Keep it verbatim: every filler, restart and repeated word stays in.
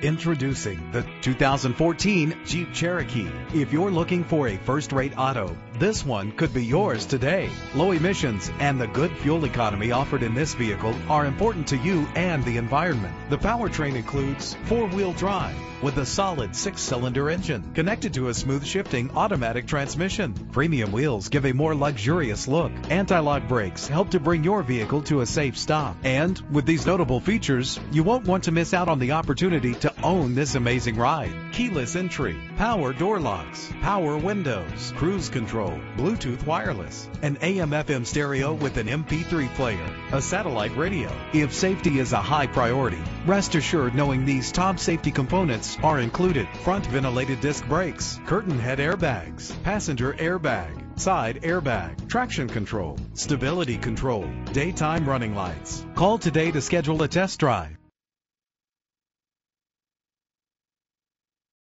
Introducing the two thousand fourteen Jeep Cherokee. If you're looking for a first-rate auto, this one could be yours today. Low emissions and the good fuel economy offered in this vehicle are important to you and the environment. The powertrain includes four-wheel drive with a solid six-cylinder engine connected to a smooth shifting automatic transmission. Premium wheels give a more luxurious look. Anti-lock brakes help to bring your vehicle to a safe stop. And with these notable features, you won't want to miss out on the opportunity to own this amazing ride. Keyless entry, power door locks, power windows, cruise control, Bluetooth wireless, an A M F M stereo with an M P three player, a satellite radio. If safety is a high priority, rest assured knowing these top safety components are included: front ventilated disc brakes, curtain head airbags, passenger airbag, side airbag, traction control, stability control, daytime running lights. Call today to schedule a test drive.